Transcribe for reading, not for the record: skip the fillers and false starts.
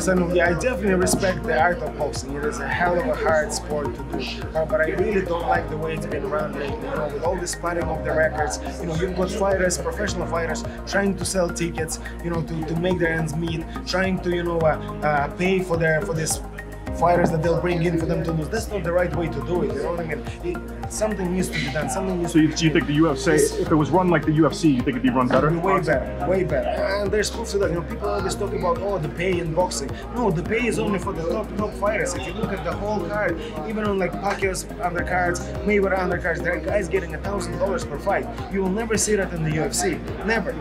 personally, I definitely respect the art of boxing. It is a hell of a hard sport to do, but I really don't like the way it's been run lately. You know, with all this padding of the records, you know, you've got fighters, professional fighters, trying to sell tickets, you know, to make their ends meet, trying to, you know, pay for this fighters that they'll bring in for them to lose. That's not the right way to do it, you know what I mean? Something needs to be done, something needs to be done. So you think the UFC, if it was run like the UFC, you think it'd be run better? Way better, way better. And there's proof to that. You know, people always talk about, oh, the pay in boxing. No, the pay is only for the top fighters. If you look at the whole card, even on like Pacquiao's undercards, Mayweather undercards, there are guys getting $1,000 per fight. You will never see that in the UFC, never.